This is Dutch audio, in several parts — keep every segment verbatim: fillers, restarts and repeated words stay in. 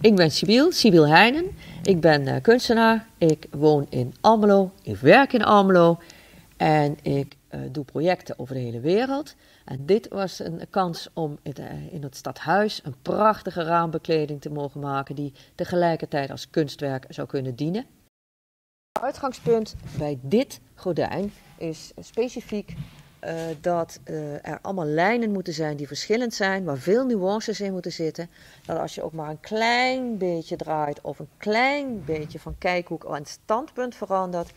Ik ben Sibyl, Sibyl Heijnen. Ik ben uh, kunstenaar. Ik woon in Almelo. Ik werk in Almelo. En ik uh, doe projecten over de hele wereld. En dit was een kans om het, uh, in het Stadhuis een prachtige raambekleding te mogen maken die tegelijkertijd als kunstwerk zou kunnen dienen. Het uitgangspunt bij dit gordijn is specifiek uh, dat uh, er allemaal lijnen moeten zijn die verschillend zijn, waar veel nuances in moeten zitten. Dat als je ook maar een klein beetje draait of een klein beetje van kijkhoek aan het standpunt verandert,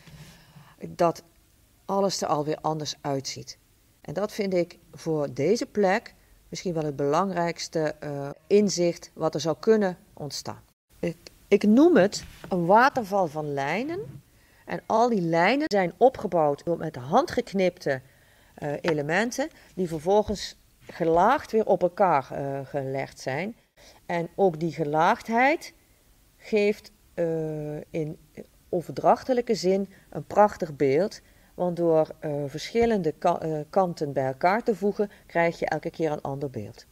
dat alles er alweer anders uitziet. En dat vind ik voor deze plek misschien wel het belangrijkste uh, inzicht wat er zou kunnen ontstaan. Ik, ik noem het een waterval van lijnen. En al die lijnen zijn opgebouwd door met handgeknipte uh, elementen die vervolgens gelaagd weer op elkaar uh, gelegd zijn. En ook die gelaagdheid geeft uh, in overdrachtelijke zin een prachtig beeld. Want door uh, verschillende ka- uh, kanten bij elkaar te voegen, krijg je elke keer een ander beeld.